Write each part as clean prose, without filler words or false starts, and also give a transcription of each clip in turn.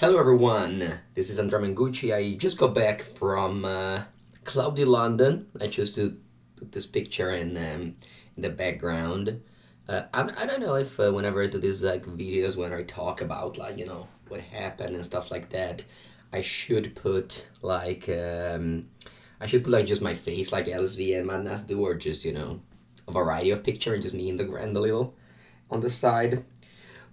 Hello everyone, this is Andrea Mengucci. I just got back from cloudy London. I chose to put this picture in the background. I don't know if whenever I do these like videos when I talk about like, you know, what happened and stuff like that, I should put like just my face like LSV and Madness do, or just, you know, a variety of picture and just me in the grand a little on the side.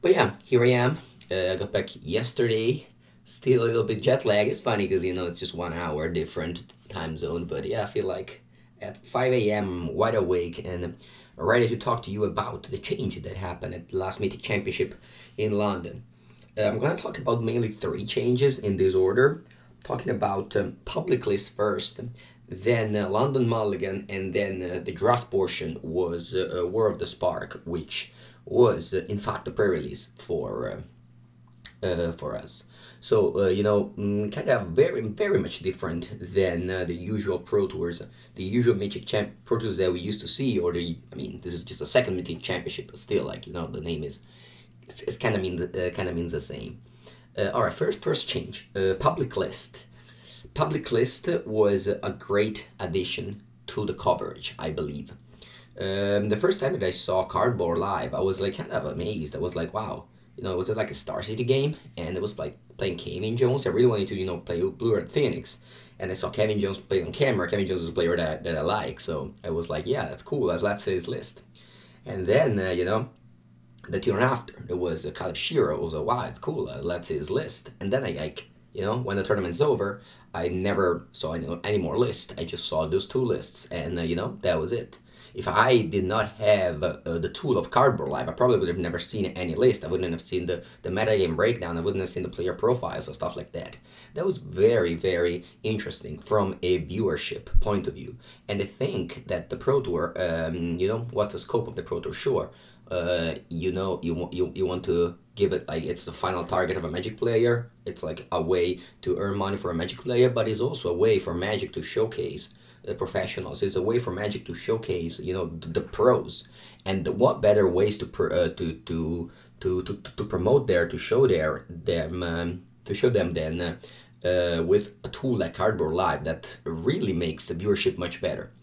But yeah, here I am. I got back yesterday, still a little bit jet lag. It's funny because, you know, it's just 1 hour different time zone, but yeah, I feel like at 5 AM wide awake and ready to talk to you about the change that happened at the last Mythic Championship in London. I'm gonna talk about mainly 3 changes in this order, talking about public list first, then London Mulligan, and then the draft portion was War of the Spark, which was in fact the pre-release for us. So, you know, kind of very much different than the usual Pro Tours, the usual Mythic Pro Tours that we used to see, or the, I mean, this is just a second Mythic Championship, but still, like, you know, the name is, it's kind of means the same. Alright, first change, public list. Public list was a great addition to the coverage, I believe. The first time that I saw Cardboard Live, I was like kind of amazed. I was like, wow. You know, it was like a Star City game, and it was like playing Kevin Jones. I really wanted to, you know, play Blue Phoenix, and I saw Kevin Jones play on camera. Kevin Jones is a player that I like, so I was like, yeah, that's cool. Let's say his list. And then, you know, the turn after, there was a Caleb Shiro. I was like, wow, it's cool. Let's see his list. And then I, like, you know, when the tournament's over, I never saw any more list. I just saw those 2 lists, and, you know, that was it. If I did not have the tool of Cardboard Live, I probably would have never seen any list. I wouldn't have seen the metagame breakdown. I wouldn't have seen the player profiles or stuff like that. That was very interesting from a viewership point of view. And I think that the Pro Tour, you know, what's the scope of the Pro Tour? Sure, you know, you want to give it like it's the final target of a Magic player. It's like a way to earn money for a Magic player, but it's also a way for Magic to showcase the professionals. It's a way for Magic to showcase, you know, the pros, and what better ways to promote to show them than with a tool like Cardboard Live that really makes the viewership much better.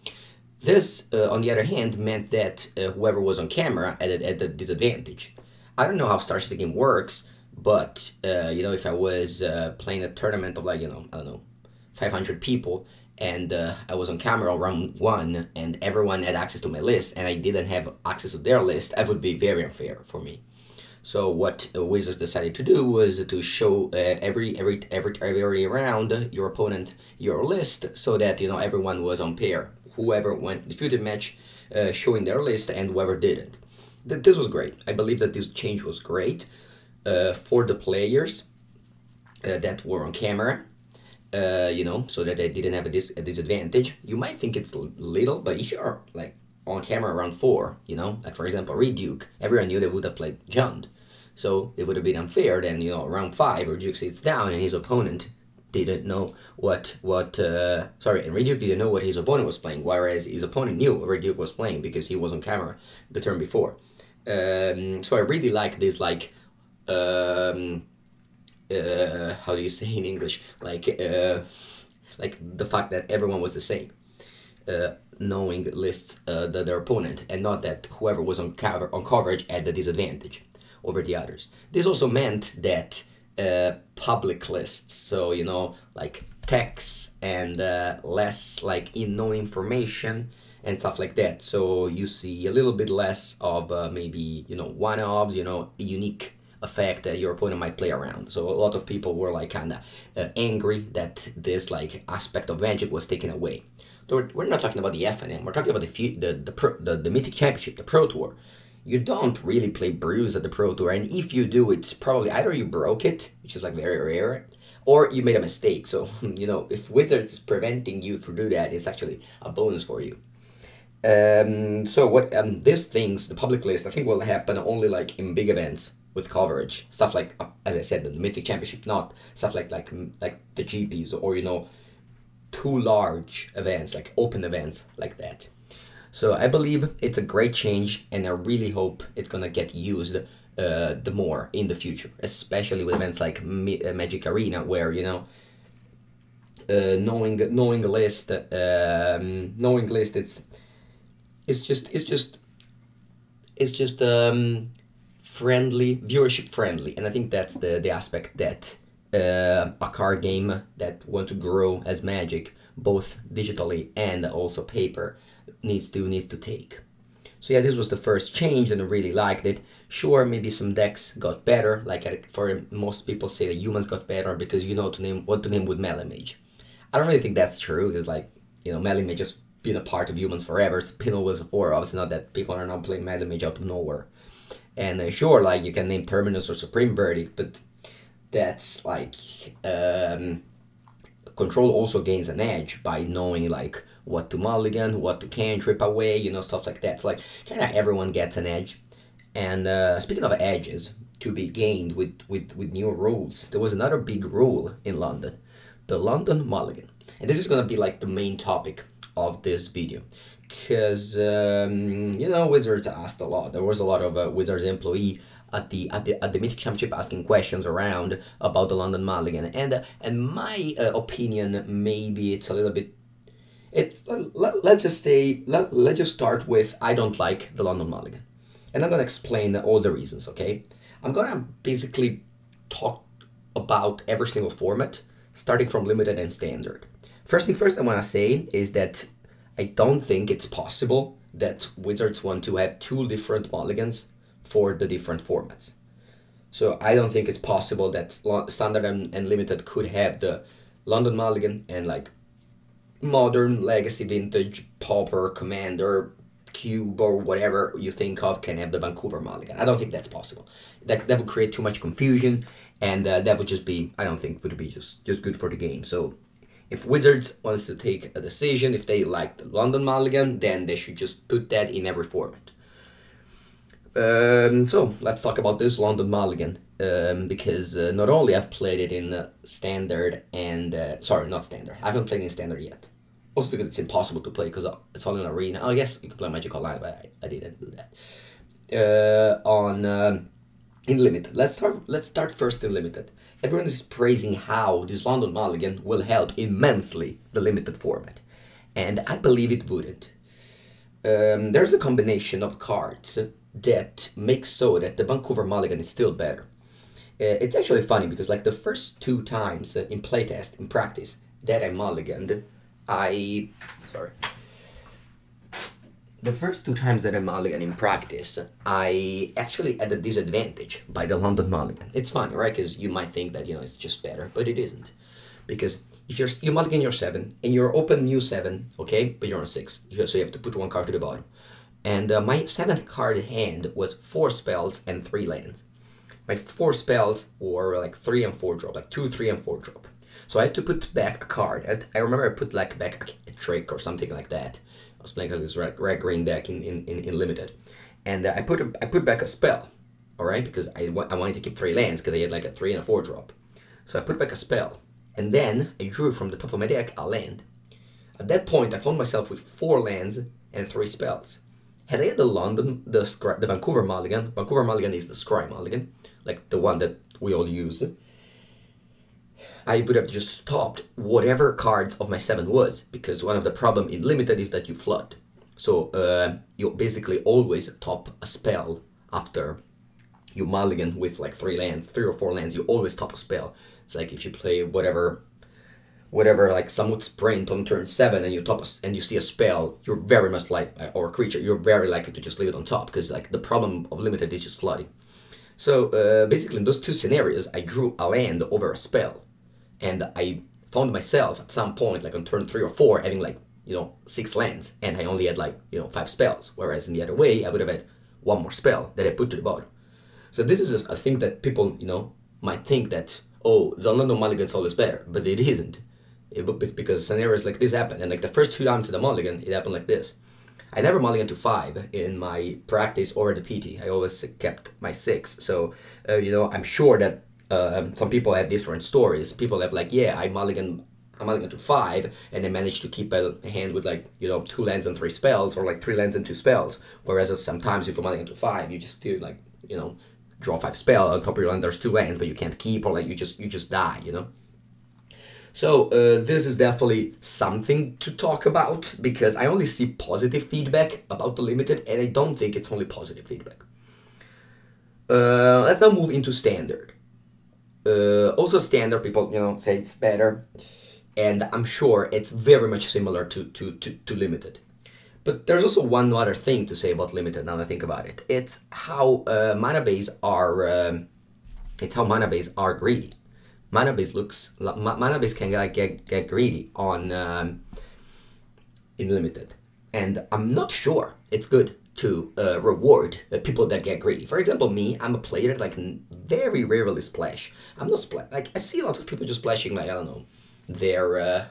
This, on the other hand, meant that whoever was on camera at a disadvantage. I don't know how Star City game works, but you know, if I was playing a tournament of like, you know, I don't know, 500 people. And I was on camera round 1, and everyone had access to my list, and I didn't have access to their list, that would be very unfair for me. So what Wizards decided to do was to show every round your opponent your list, so that, you know, everyone was on pair. Whoever went to the feuded match showing their list, and whoever didn't. This was great. I believe that this change was great for the players that were on camera. You know, so that I didn't have a disadvantage. You might think it's little, but if you're like on camera around 4, you know, like for example, Reed Duke, everyone knew they would have played John, so it would have been unfair. Then, you know, round 5, Reed Duke sits down and his opponent didn't know and Reed Duke didn't know what his opponent was playing, whereas his opponent knew what Reed Duke was playing because he was on camera the turn before. So I really like this, like, how do you say in English, like the fact that everyone was the same, knowing lists their opponent, and not that whoever was on coverage had the disadvantage over the others. This also meant that public lists, so, you know, like text and less like unknown information and stuff like that, so you see a little bit less of maybe, you know, one-offs, you know, unique effect that your opponent might play around. So a lot of people were like kind of angry that this like aspect of Magic was taken away. So we're not talking about the FNM, we're talking about the Mythic Championship, the Pro Tour. You don't really play brews at the Pro Tour, and if you do, it's probably either you broke it, which is like very rare, or you made a mistake. So, you know, if Wizards is preventing you from doing that, it's actually a bonus for you. So what these things, the public list, I think will happen only like in big events with coverage, stuff like, as I said, the Mythic Championship, not stuff like the GPs, or, you know, too large events, like open events like that. So I believe it's a great change, and I really hope it's gonna get used the more in the future, especially with events like Magic Arena, where, you know, knowing list, it's just friendly, viewership friendly, and I think that's the aspect that a card game that want to grow as Magic, both digitally and also paper, needs to take. So yeah, this was the first change and I really liked it. Sure, maybe some decks got better, like for most people say that Humans got better because you know what to name with Melee Mage. I don't really think that's true, because, like, you know, Melee Mage has been a part of Humans forever. It's been always before, obviously, not that people are now playing Melee Mage out of nowhere. And sure, like, you can name Terminus or Supreme Verdict, but that's like, Control also gains an edge by knowing, like, what to mulligan, what to cantrip away, you know, stuff like that. So, like, kind of everyone gets an edge. And speaking of edges to be gained with new rules, there was another big rule in London, the London Mulligan. And this is going to be, like, the main topic of this video. Because, you know, Wizards asked a lot. There was a lot of Wizards employee at the Mythic Championship asking questions around about the London Mulligan. And my opinion, maybe it's a little bit... Let's just start with, I don't like the London Mulligan. And I'm going to explain all the reasons, okay? I'm going to basically talk about every single format, starting from Limited and Standard. First thing first, I want to say is that I don't think it's possible that Wizards want to have two different mulligans for the different formats. So I don't think it's possible that Standard and Limited could have the London Mulligan and, like, Modern, Legacy, Vintage, Pauper, Commander, Cube, or whatever you think of can have the Vancouver Mulligan. I don't think that's possible. That would create too much confusion, and that would just be, I don't think, would be just good for the game. So if Wizards wants to take a decision, if they like the London Mulligan, then they should just put that in every format. So let's talk about this London Mulligan, because not only I've played it in Standard and, sorry, not Standard, I haven't played in Standard yet. Also because it's impossible to play, because it's all in Arena. Oh, yes, you can play Magic Online, but I didn't do that. In Limited, let's start first in Limited. Everyone is praising how this London Mulligan will help immensely the Limited format, and I believe it wouldn't. There's a combination of cards that makes so that the Vancouver Mulligan is still better. It's actually funny because, like, the first two times in playtest, in practice, that I mulliganed, I actually had a disadvantage by the London Mulligan. It's funny, right? Because you might think that, you know, it's just better, but it isn't. Because if you mulligan your 7 and you're open new 7, okay, but you're on 6, so you have to put one card to the bottom. And my 7th card hand was 4 spells and 3 lands. My 4 spells were like 3 and 4 drop, like 2, 3 and 4 drop. So I had to put back a card. I remember I put, like, back a trick or something like that. I was playing this red-green deck in Limited. And I put back a spell, alright? Because I wanted to keep 3 lands because they had like a 3 and a 4 drop. So I put back a spell. And then I drew from the top of my deck a land. At that point I found myself with 4 lands and 3 spells. Had I had the Vancouver Mulligan, Vancouver Mulligan is the Scry Mulligan, like the one that we all use, I would have just stopped whatever cards of my 7 was, because one of the problem in Limited is that you flood. So you basically always top a spell after you mulligan with like 3 or 4 lands, you always top a spell. It's like if you play whatever, like Samut Sprint on turn 7 and you top and you see a spell, you're very much like, or a creature, you're very likely to just leave it on top, because, like, the problem of Limited is just flooding. So basically in those two scenarios I drew a land over a spell, and I found myself at some point, like on turn 3 or 4, having, like, you know, 6 lands, and I only had, like, you know, 5 spells, whereas in the other way I would have had 1 more spell that I put to the bottom. So this is a thing that people, you know, might think that, oh, the London Mulligan's always better, but it isn't. Because scenarios like this happen, and, like, the first 2 times of the mulligan, it happened like this. I never mulligan to 5 in my practice or the PT. I always kept my 6. So, you know, I'm sure that some people have different stories. People have, like, yeah, I mulligan to 5, and I managed to keep a hand with, like, you know, 2 lands and 3 spells, or like 3 lands and 2 spells. Whereas sometimes if you mulligan to 5, you just do, like, you know, draw 5 spell, on top of your land there's 2 lands, but you can't keep, or like you just die, you know? So this is definitely something to talk about, because I only see positive feedback about the Limited, and I don't think it's only positive feedback. Let's now move into Standard. Also Standard, people, you know, say it's better, and I'm sure it's very much similar to Limited. But there's also one other thing to say about Limited, now that I think about it. It's how mana bays are greedy. Mana base can get greedy on in Limited, and I'm not sure it's good to reward people that get greedy. For example, me, I'm a player that like very rarely splash. I'm not splash. Like I see lots of people just splashing, like I don't know, their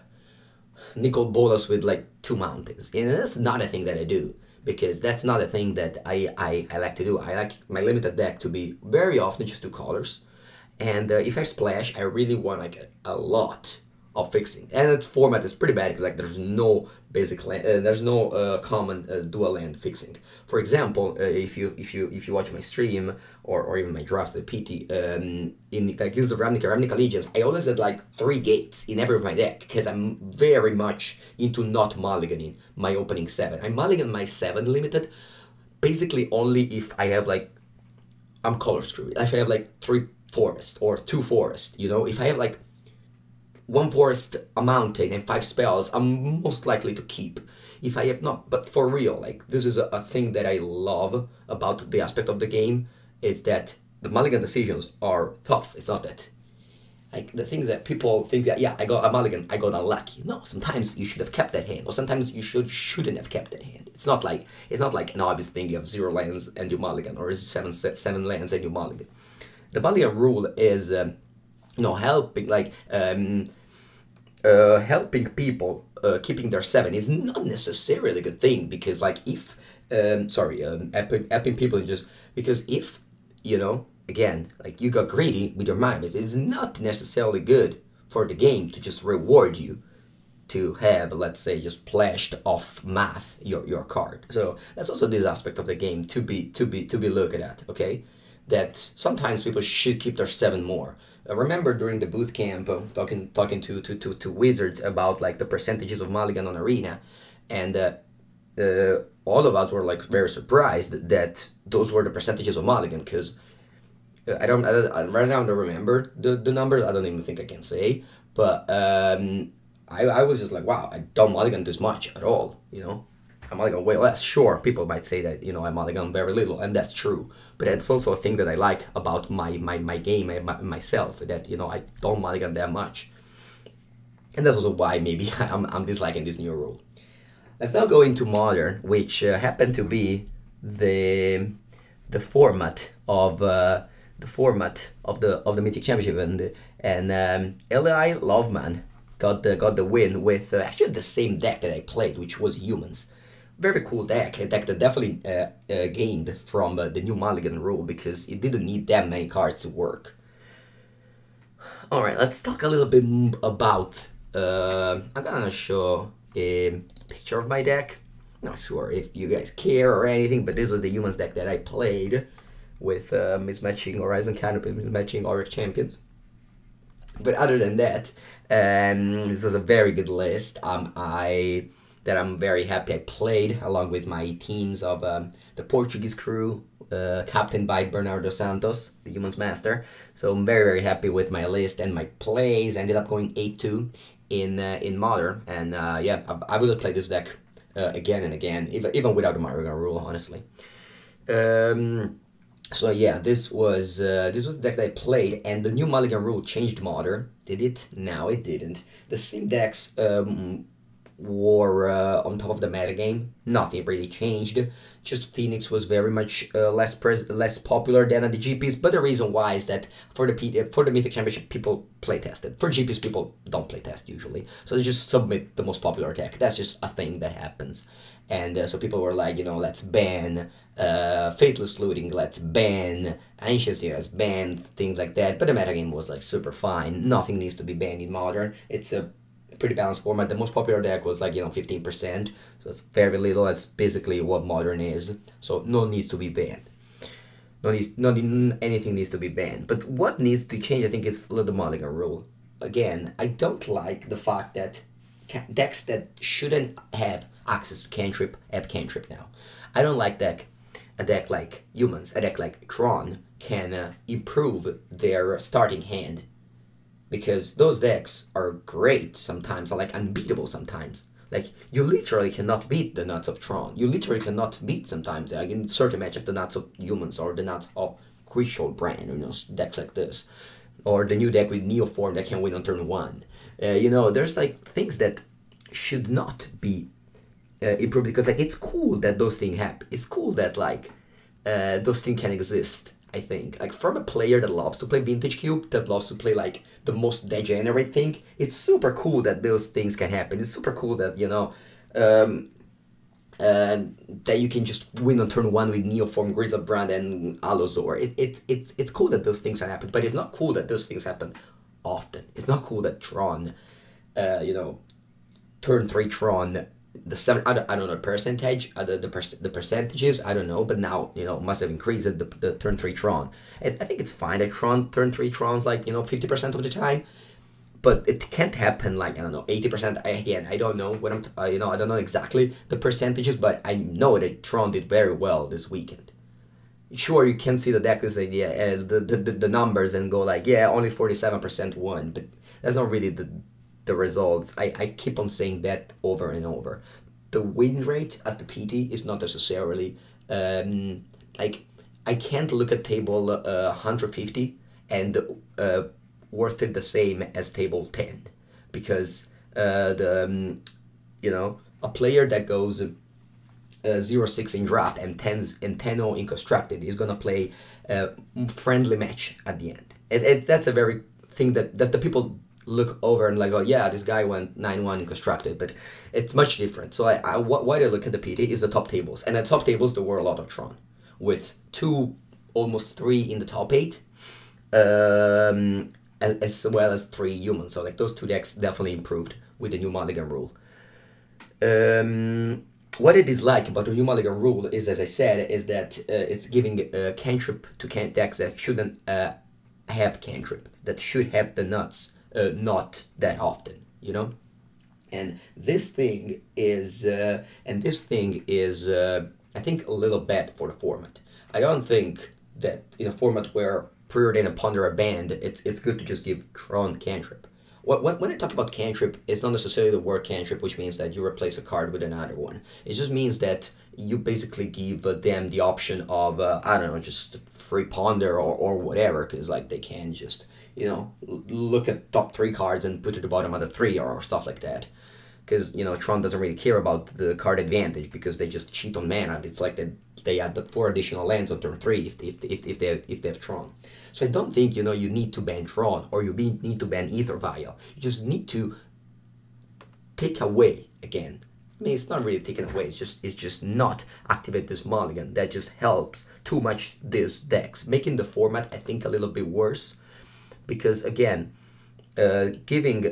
Nicol Bolas with like 2 mountains, and that's not a thing that I do, because that's not a thing that I like to do. I like my Limited deck to be very often just 2 colors. And if I splash, I really want like a lot of fixing. And its format is pretty bad, because like there's no basic land, there's no common dual land fixing. For example, if you watch my stream or even my draft of PT in like Guilds of Ravnica Legions, I always had like 3 gates in every of my deck, because I'm very much into not mulliganing my opening 7. I mulligan my 7 Limited basically only if I have like I'm color screwed. If I have like 3 forest or 2 forest, you know, if I have like 1 forest, a mountain, and 5 spells, I'm most likely to keep. If I have not, but for real, like this is a thing that I love about the aspect of the game, is that the mulligan decisions are tough. It's not that like the things that people think that, yeah, I got a mulligan, I got unlucky. No, sometimes you should have kept that hand, or sometimes you shouldn't have kept that hand. It's not like an obvious thing, you have 0 lands and you mulligan, or is it seven lands and you mulligan. The Mulligan rule is, you know, helping like helping people keeping their 7 is not necessarily a good thing, because like if helping people just because if, you know, again, like you got greedy with your mind, it's not necessarily good for the game to just reward you to have, let's say, just splashed off math your card. So that's also this aspect of the game to be looked at. Okay. That sometimes people should keep their 7 more. I remember during the boot camp talking to Wizards about like the percentages of mulligan on Arena, and all of us were like very surprised that those were the percentages of mulligan, because right now I don't remember the numbers. I don't even think I can say, but I was just like, wow, I don't mulligan this much at all, you know. I mulligan way less. Sure, people might say that, you know, I mulligan very little, and that's true. But it's also a thing that I like about my game and myself, that, you know, I don't mulligan that much. And that's also why maybe I'm disliking this new rule. Let's now go into Modern, which happened to be the format of the Mythic Championship, and Eli Loveman got the win with actually the same deck that I played, which was Humans. Very cool deck, a deck that definitely gained from the new mulligan rule, because it didn't need that many cards to work. Alright, let's talk a little bit about... I'm gonna show a picture of my deck. Not sure if you guys care or anything, but this was the Humans deck that I played with mismatching Horizon Canopy, mismatching Auric Champions. But other than that, this was a very good list. I'm very happy I played, along with my teams of the Portuguese crew, captained by Bernardo Santos, the Humans master. So I'm very, very happy with my list and my plays. I ended up going 8-2 in Modern, and yeah, I would have played this deck again and again, even without the Mulligan rule, honestly. So yeah, this was the deck that I played, and the new Mulligan rule changed Modern. Did it? No, it didn't. The same decks. War on top of the metagame, nothing really changed. Just Phoenix was very much less popular than at the GPs, but the reason why is that for the Mythic Championship, people playtested. For GPs, people don't playtest usually, so they just submit the most popular deck. That's just a thing that happens. And so people were like, you know, let's ban Faithless Looting, let's ban Ancients, let's ban things like that. But the metagame was like super fine. Nothing needs to be banned in Modern. It's a pretty balanced format. The most popular deck was like, you know, 15%, so it's very little. That's basically what Modern is, so no need to be banned. Not anything needs to be banned. But what needs to change, I think, is the Mulligan rule. Again, I don't like the fact that decks that shouldn't have access to cantrip have cantrip now. I don't like that a deck like Humans, a deck like Tron, can improve their starting hand. Because those decks are great sometimes, are like unbeatable sometimes. Like, you literally cannot beat the nuts of Tron. You literally cannot beat sometimes, like in certain matchup, the nuts of Humans or the nuts of Griselbrand, you know, decks like this. Or the new deck with Neoform that can win on turn 1. You know, there's like things that should not be improved, because like it's cool that those things happen. It's cool that like those things can exist, I think. Like from a player that loves to play Vintage Cube, that loves to play like the most degenerate thing, it's super cool that those things can happen. It's super cool that, you know, that you can just win on turn 1 with Neoform, Griselbrand, and Alozor. It's cool that those things happen, but it's not cool that those things happen often. It's not cool that Tron, you know, turn 3 Tron, I don't know percentage, the percentages, I don't know, but now, you know, must have increased the turn 3 Tron. I think it's fine that Tron, turn 3 Tron's like, you know, 50% of the time, but it can't happen like, I don't know, 80%. Again, I don't know what I'm, you know, I don't know exactly the percentages, but I know that Tron did very well this weekend. Sure, you can see the deck as idea as the numbers and go like, yeah, only 47% won, but that's not really the results. I keep on saying that over and over. The win rate at the PT is not necessarily like, I can't look at table 150 and worth it the same as table 10, because you know, a player that goes 0-6 in draft and 10-0 in constructed is gonna play a friendly match at the end. That's a very thing that the people look over and like, oh yeah, this guy went 9-1 in constructed, but it's much different. So why do I look at the PT is the top tables, and at top tables there were a lot of Tron, with 2, almost 3 in the top 8, as well as 3 Humans. So like those two decks definitely improved with the new Mulligan rule. What I dislike about the new Mulligan rule is, as I said, is that it's giving cantrip to decks that shouldn't have cantrip, that should have the nuts. Not that often, you know, and this thing is I think a little bad for the format. I don't think that in a format where Preordain and Ponder are banned, it's good to just give Tron cantrip. When I talk about cantrip, it's not necessarily the word cantrip, which means that you replace a card with another one. It just means that you basically give them the option of I don't know, just free Ponder or whatever, because like they can just, you know, look at top 3 cards and put to the bottom of the 3 or stuff like that. Because, you know, Tron doesn't really care about the card advantage because they just cheat on mana. It's like they add the 4 additional lands on turn 3 if they have Tron. So I don't think, you know, you need to ban Tron or you need to ban Aether Vial. You just need to take away, again. I mean, it's not really taken away, it's just not activate this Mulligan. That just helps too much these decks, making the format, I think, a little bit worse. Because again, giving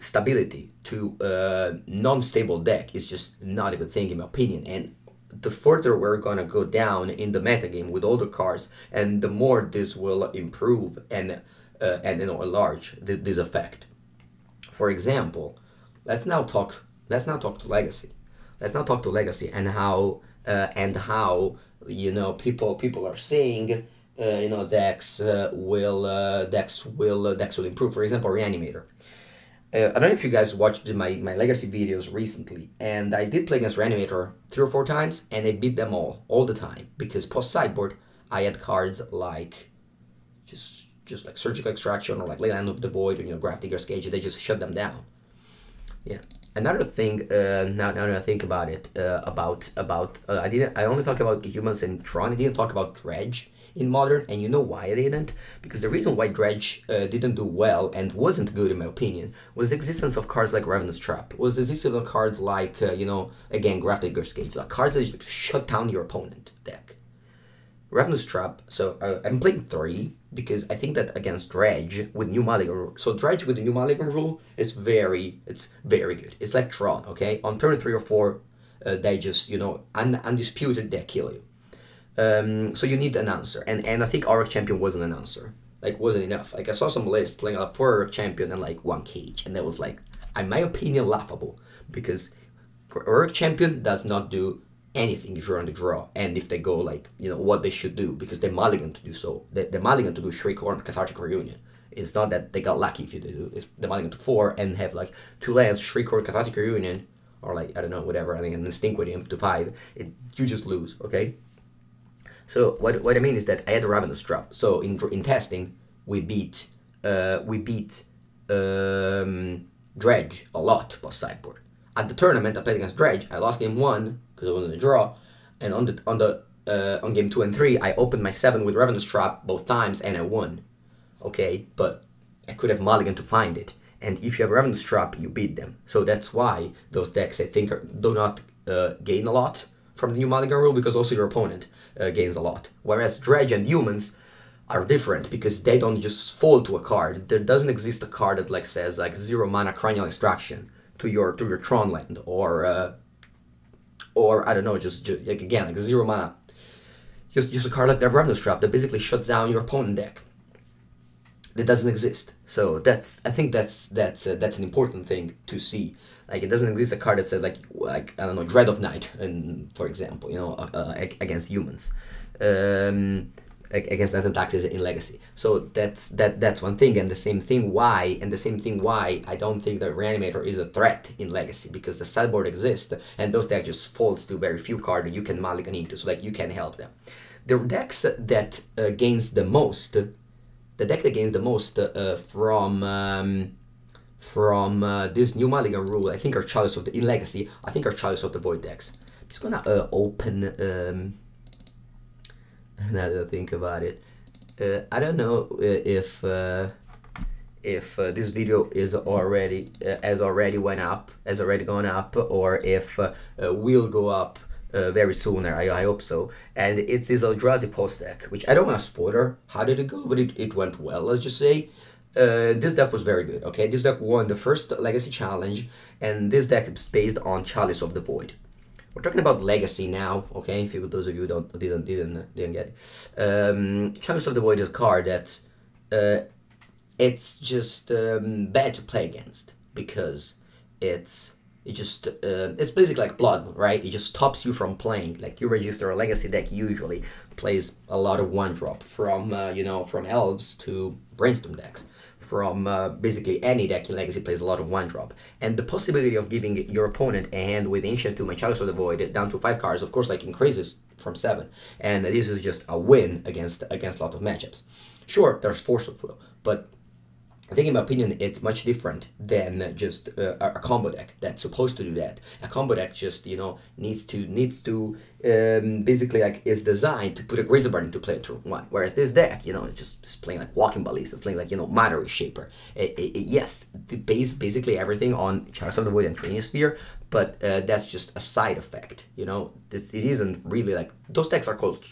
stability to a non-stable deck is just not a good thing in my opinion. And the further we're gonna go down in the metagame with all the cards, and the more this will improve and you know, enlarge this effect. For example, let's now talk to Legacy. Let's now talk to Legacy and how you know, people are saying, you know, decks will improve. For example, Reanimator. I don't know if you guys watched my Legacy videos recently, and I did play against Reanimator 3 or 4 times, and I beat them all the time, because post sideboard I had cards like just like Surgical Extraction or like Leyland of the Void or, you know, Grafdigger's Cage. They just shut them down. Yeah. Another thing, now that I think about it, I only talked about Humans and Tron. I didn't talk about Dredge in Modern, and you know why I didn't? Because the reason why Dredge didn't do well and wasn't good in my opinion was the existence of cards like Ravenous Trap, was the existence of cards like, you know, again, Grafdigger's Cage, like cards that shut down your opponent deck. Ravenous Trap, so I'm playing 3 because I think that against Dredge with new Mulligan rule, so Dredge with the new Mulligan rule is very good. It's like Tron, okay? On turn 3 or 4, they just, you know, undisputed, they kill you. So you need an announcer, and I think RF Champion was an announcer. Like, wasn't enough. Like, I saw some list playing up for RF Champion and like one cage, and that was like, in my opinion, laughable, because RF Champion does not do anything if you're on the draw, and if they go like, you know, what they should do, because they're mulligan to do so. They're mulligan to do Shriekorn, Cathartic Reunion. It's not that they got lucky if you do, if they're mulligan to 4 and have like 2 lands, Shriekorn, Cathartic Reunion, or like, I don't know, whatever, I think an Instinct with him to 5, you just lose, okay? So what I mean is that I had a Ravenous Trap. So in testing, we beat Dredge a lot post sideboard. At the tournament, I played against Dredge. I lost game 1 because I was in a draw, and on game 2 and 3, I opened my 7 with Ravenous Trap both times, and I won. Okay, but I could have mulligan to find it. And if you have Ravenous Trap, you beat them. So that's why those decks, I think, do not gain a lot from the new mulligan rule, because also your opponent gains a lot. Whereas Dredge and Humans are different, because they don't just fall to a card. There doesn't exist a card that like says like 0 mana Cranial Extraction to your Tron land, or I don't know, just like, again, like 0 mana, just a card like the Ravenous Trap that basically shuts down your opponent deck. That doesn't exist. So that's, I think that's an important thing to see. Like, it doesn't exist a card that said like I don't know, Dread of Night, and for example, you know, against Humans, against Nathan Taxes in Legacy. So that's one thing, and the same thing why, I don't think that Reanimator is a threat in Legacy, because the sideboard exists, and those decks just falls to very few cards that you can mulligan into, so like you can help them. The decks that gains the most, the deck that gains the most from this new mulligan rule, I think, are Chalice of the, in Legacy, I think are Chalice of the Void decks. I'm just gonna open, now that I think about it, I don't know if this video is already, has already gone up, or if will go up very soon, I hope so. And it is Eldrazi post deck, which I don't want to spoiler how did it go, but it went well, let's just say. This deck was very good, okay? This deck won the first Legacy challenge, and this deck is based on Chalice of the Void. We're talking about Legacy now, okay? If you, those of you didn't get it, Chalice of the Void is a card that it's just bad to play against, because it's basically like Blood Moon, right? It just stops you from playing. Like, you register a Legacy deck usually plays a lot of 1-drop from you know, from Elves to Brainstorm decks. From basically any deck in Legacy plays a lot of 1-drop, and the possibility of giving your opponent a hand with Ancient Tomb and Chalice of the Void down to 5 cards, of course, like, increases from 7, and this is just a win against a lot of matchups. Sure, there's Force of Will, but I think, in my opinion, it's much different than just a combo deck that's supposed to do that. A combo deck just, you know, needs to basically, like, is designed to put a Griselbrand into play in turn 1. Whereas this deck, you know, it's just playing like Walking Ballista, it's playing like, you know, Mana Shaper. Yes, it base basically everything on Chalice of the Void and Training Sphere, but that's just a side effect, you know. It isn't really like those decks are called.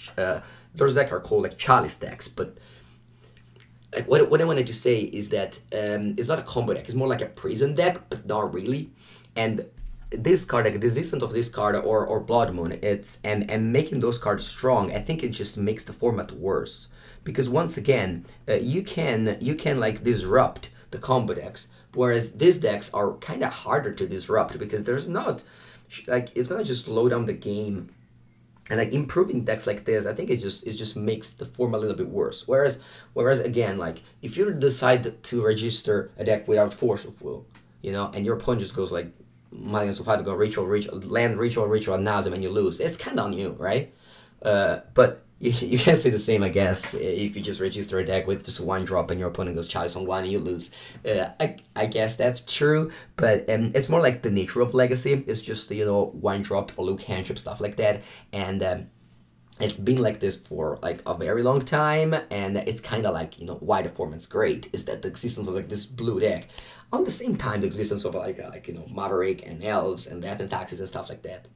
Those decks are called like Chalice decks, but. Like, what I wanted to say is that it's not a combo deck, it's more like a prison deck, but not really. And this card, like the existence of this card or Blood Moon, it's and making those cards strong, I think it just makes the format worse. Because once again, you can like disrupt the combo decks, whereas these decks are kind of harder to disrupt, because there's not, like, it's gonna just slow down the game. And like improving decks like this, I think it just makes the form a little bit worse. Whereas again, like, if you decide to register a deck without Force of Will, you know, and your opponent just goes like -5 to go ritual, Nazim, and you lose, it's kind of on you, right? But you can say the same, I guess, if you just register a deck with just 1-drop and your opponent goes Chalice on 1 and you lose. I guess that's true, but it's more like the nature of Legacy. It's just, you know, 1-drop or Luke Handship, stuff like that, and it's been like this for like a very long time, and it's kind of like, you know, why the format's great is that the existence of like this blue deck. On the same time, the existence of like you know, Maverick and Elves and Death and Taxes and stuff like that.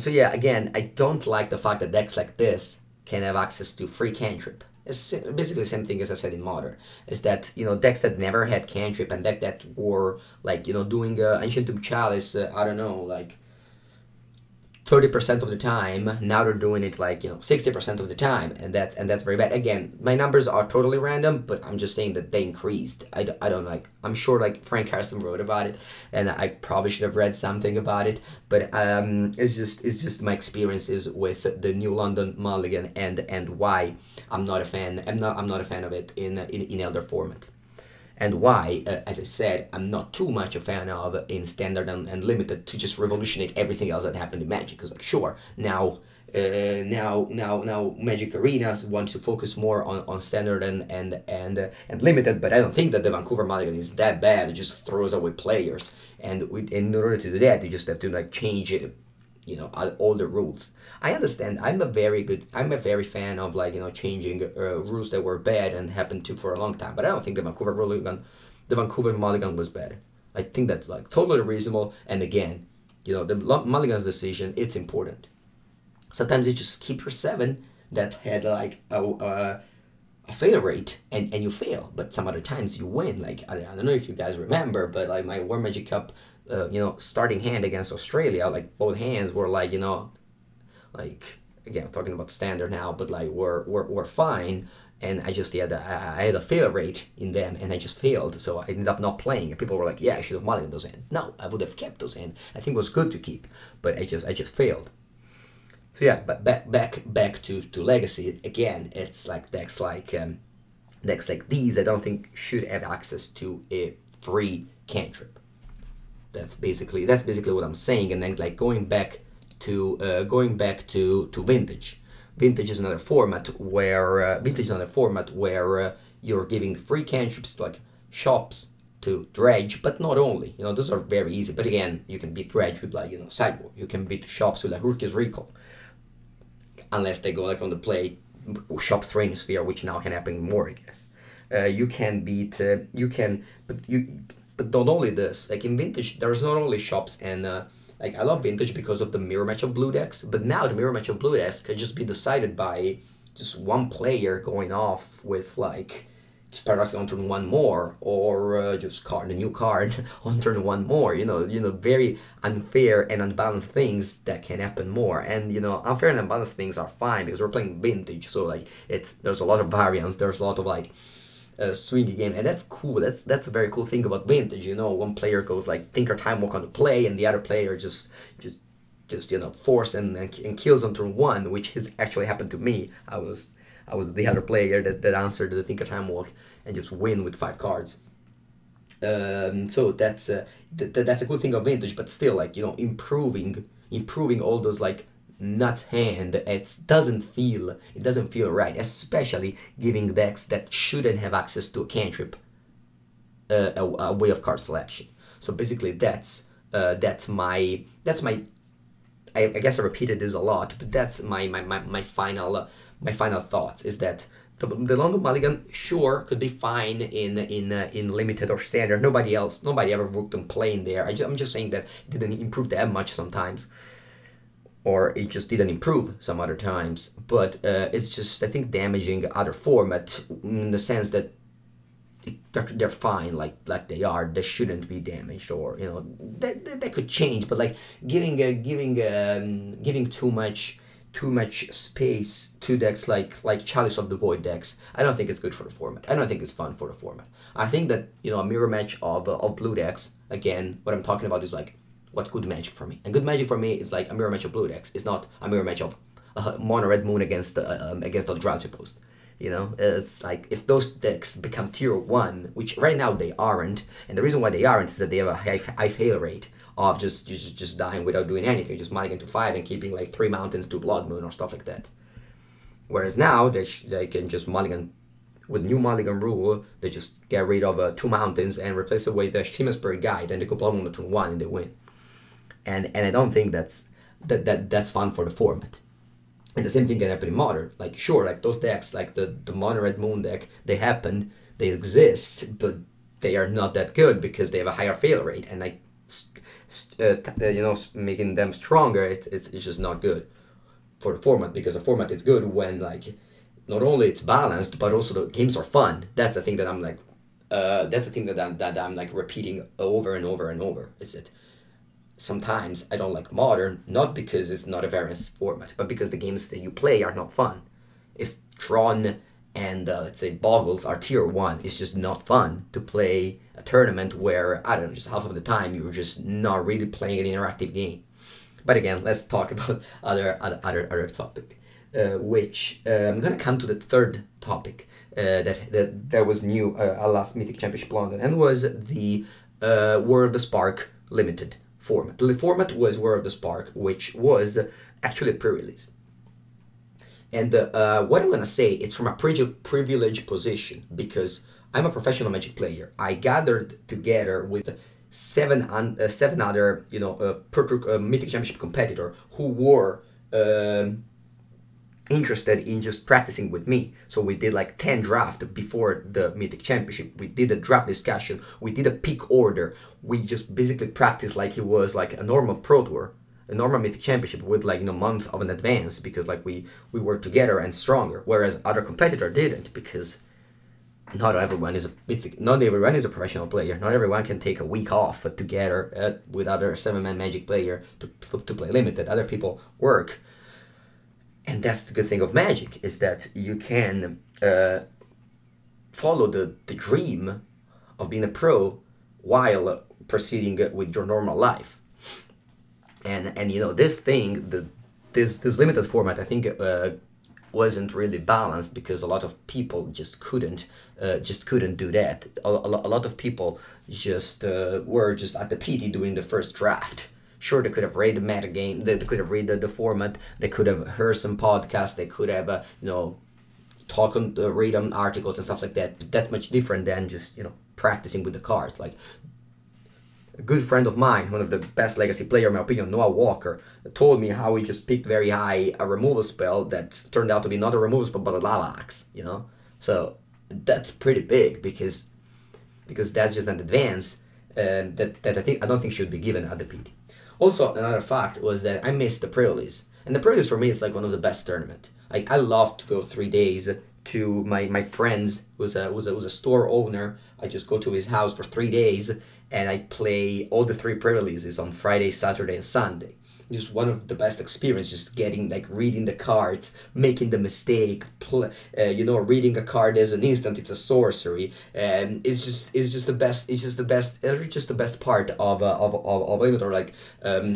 So yeah, again, I don't like the fact that decks like this can have access to free cantrip. It's basically the same thing as I said in Modern, is that, you know, decks that never had cantrip and decks that were, like, you know, doing Ancient Tomb Chalice, I don't know, like, 30% of the time. Now they're doing it like, you know, 60% of the time, and that's very bad. Again, my numbers are totally random, but I'm just saying that they increased. I don't like, I'm sure like Frank Carson wrote about it, and I probably should have read something about it, but it's just my experiences with the new London Mulligan and why I'm not a fan. I'm not a fan of it in Elder format. And why, as I said, I'm not too much a fan of in Standard and Limited to just revolutionate everything else that happened in Magic. Because like, sure, now Magic Arenas want to focus more on Standard and Limited, but I don't think that the Vancouver Mulligan is that bad. It just throws away players, and in order to do that, you just have to like change it. You know, all the rules. I understand. I'm a very fan of, like, you know, changing rules that were bad and happened to for a long time. But I don't think the Vancouver Mulligan was bad. I think that's like totally reasonable. And again, you know, the Mulligan's decision, it's important. Sometimes you just keep your 7 that had like a fail rate and you fail. But some other times you win. Like I don't know if you guys remember, but like my War Magic Cup. You know, starting hand against Australia, like both hands were like, you know, like, again, I'm talking about Standard now, but like we're fine, and I just had I had a fail rate in them, and I just failed, so I ended up not playing. And people were like, yeah, I should have mulliganed those hands. No, I would have kept those hands. I think it was good to keep, but I just failed. So yeah, but back to Legacy again. It's like decks like these, I don't think should have access to a free cantrip. That's basically what I'm saying. And then like going back to Vintage. Vintage is another format where you're giving free cantrips to like Shops, to Dredge, but not only. You know, those are very easy. But again, you can beat Dredge with like, you know, sideboard. You can beat Shops with like Rookie's Recall, unless they go like on the play Shops Rainosphere, which now can happen more, I guess. But not only this, like in Vintage, there's not only Shops and, like, I love Vintage because of the mirror match of blue decks, but now the mirror match of blue decks can just be decided by just one player going off with, like, just Paradox on turn 1 more, or just card, a new card on turn 1 more, you know, very unfair and unbalanced things that can happen more. And, you know, unfair and unbalanced things are fine because we're playing Vintage, so, like, there's a lot of variance, there's a lot of, like, swingy game, and that's cool. That's a very cool thing about Vintage. You know, one player goes like Thinker Time Walk on the play, and the other player just you know, force and kills on turn 1, which has actually happened to me. I was the other player that answered the Thinker Time Walk and just win with 5 cards. So that's a cool thing of Vintage, but still, like, you know, improving all those like nuts hand, it doesn't feel right, especially giving decks that shouldn't have access to a cantrip a way of card selection. So basically that's my I guess I repeated this a lot, but that's my final thoughts, is that the London Mulligan sure could be fine in Limited or Standard. Nobody ever worked on playing there. I'm just saying that it didn't improve that much sometimes, or it just didn't improve some other times, but it's just, I think, damaging other formats in the sense that they're fine like they are. They shouldn't be damaged, or, you know, that could change, but like giving too much space to decks like Chalice of the Void decks, I don't think it's good for the format. I don't think it's fun for the format. I think that, you know, a mirror match of blue decks, again, what I'm talking about is like, what's good Magic for me? And good Magic for me is like a mirror match of blue decks. It's not a mirror match of mono red moon against the Eldrazi post. You know, it's like if those decks become tier 1, which right now they aren't, and the reason why they aren't is that they have a high fail rate of just dying without doing anything, just mulligan to 5 and keeping like 3 mountains to Blood Moon or stuff like that. Whereas now they can just mulligan. With new mulligan rule, they just get rid of 2 mountains and replace it with the Simonsberg Guide, and they go Blood Moon on turn 1 and they win. And I don't think that's fun for the format. And the same thing can happen in Modern. Like, sure, like those decks, like the Mono Red Moon deck, they happen, they exist, but they are not that good because they have a higher fail rate, and like, you know, making them stronger, it's just not good for the format, because the format is good when, like, not only it's balanced, but also the games are fun. That's the thing that I'm like, that's the thing that I'm like repeating over and over and over. Is it? sometimes I don't like Modern, not because it's not a variance format, but because the games that you play are not fun. If Tron and let's say Boggles are tier 1, it's just not fun to play a tournament where, I don't know, just half of the time you're just not really playing an interactive game. But again, let's talk about other topic, which I'm gonna come to the third topic that was new last Mythic Championship London, and was the War of the Spark Limited format. The format was War of the Spark, which was actually a pre-release. And what I'm gonna say, it's from a privileged position, because I'm a professional Magic player. I gathered together with seven other, you know, Mythic Championship competitor who were interested in just practicing with me. So we did like 10 drafts before the Mythic Championship. We did a draft discussion. We did a pick order. We just basically practiced like it was like a normal Pro Tour, a normal Mythic Championship, with like, you know, month of an advance, because like we worked together and stronger, whereas other competitor didn't, because not everyone is a Mythic, not everyone is a professional player. Not everyone can take a week off together with other 7-man Magic player to play Limited. Other people work, and that's the good thing of Magic, is that you can follow the dream of being a pro while proceeding with your normal life. And you know, this thing, this limited format, I think wasn't really balanced, because a lot of people just couldn't do that. A lot of people just were just at the PT doing the first draft. Sure, they could have read the metagame, they could have read the format, they could have heard some podcasts, they could have you know, talk on read on articles and stuff like that. But that's much different than just, you know, practicing with the cards. Like, a good friend of mine, one of the best Legacy player in my opinion, Noah Walker, told me how he just picked very high a removal spell that turned out to be not a removal spell but a lava axe, you know? So that's pretty big, because that's just an advance that I don't think should be given at the PT. Also, another fact was that I missed the pre-release. And the pre-release for me is like one of the best tournament. Like, I love to go 3 days to my friend's, was a store owner. I just go to his house for 3 days and I play all the 3 pre-releases on Friday, Saturday, and Sunday. Just one of the best experiences, just getting, like, reading the cards, making the mistake, you know, reading a card as an instant, it's a sorcery, and it's just the best part of Limited, like,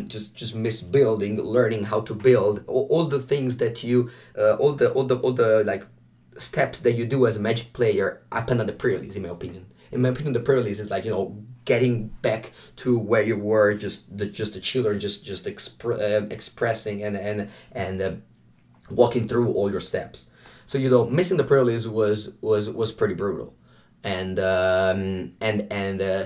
just misbuilding, learning how to build, all the things that you, all the like, steps that you do as a Magic player happen at the pre-release, in my opinion. In my opinion, the pre-release is like, you know, getting back to where you were, just the children, expressing and walking through all your steps. So, you know, missing the pre-release was pretty brutal, and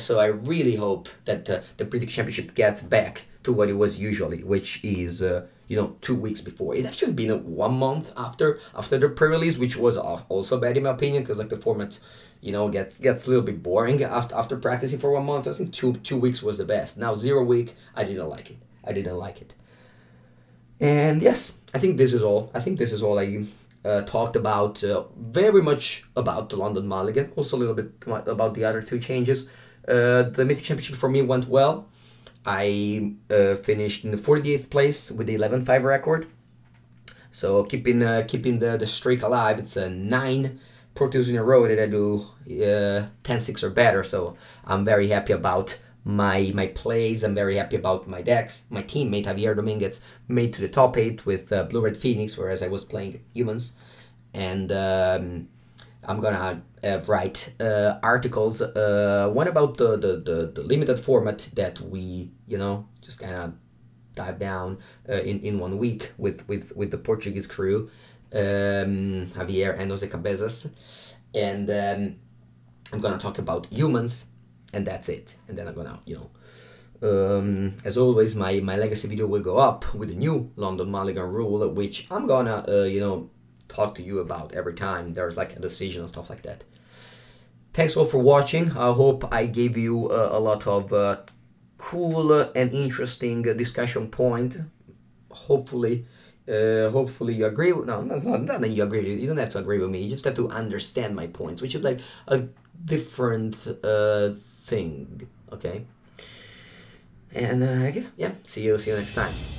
so I really hope that the Mythic Championship gets back to what it was usually, which is, you know, 2 weeks before. It actually been 1 month after the pre-release, which was also bad in my opinion, because like the format's, you know, gets a little bit boring after practicing for 1 month. I think two weeks was the best. Now 0 week, I didn't like it. And yes, I think this is all. I talked about very much about the London Mulligan. Also a little bit about the other 2 changes. The Mythic Championship for me went well. I finished in the 48th place with the 11-5 record. So keeping the streak alive. It's a 9. Pro Tours in a row that I do 10-6 or better, so I'm very happy about my plays. I'm very happy about my decks. My teammate Javier Dominguez made to the top 8 with Blue-Red Phoenix, whereas I was playing Humans, and I'm gonna write articles, one about the limited format that we, you know, just kind of dive down in 1 week with the Portuguese crew. Javier and Jose Cabezas, and I'm gonna talk about Humans, and that's it. And then I'm gonna, you know, as always, my Legacy video will go up with the new London Mulligan rule, which I'm gonna, you know, talk to you about every time there's like a decision and stuff like that. Thanks all for watching. I hope I gave you a lot of cool and interesting discussion point. Hopefully you agree with, no, that's not that you agree, you don't have to agree with me, you just have to understand my points, which is like a different thing, okay? And yeah, see you next time.